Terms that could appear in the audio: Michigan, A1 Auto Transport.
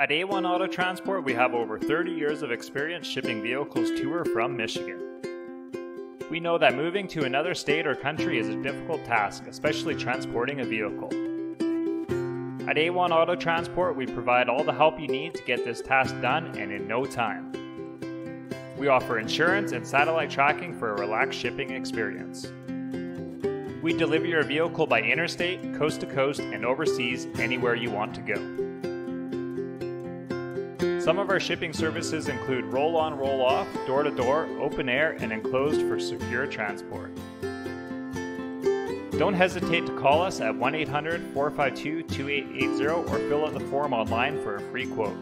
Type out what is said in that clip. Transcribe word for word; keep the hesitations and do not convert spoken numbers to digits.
At A one Auto Transport, we have over thirty years of experience shipping vehicles to or from Michigan. We know that moving to another state or country is a difficult task, especially transporting a vehicle. At A one Auto Transport, we provide all the help you need to get this task done and in no time. We offer insurance and satellite tracking for a relaxed shipping experience. We deliver your vehicle by interstate, coast to coast, and overseas anywhere you want to go. Some of our shipping services include roll-on, roll-off, door-to-door, open air, and enclosed for secure transport. Don't hesitate to call us at one eight hundred, four five two, two eight eight zero or fill out the form online for a free quote.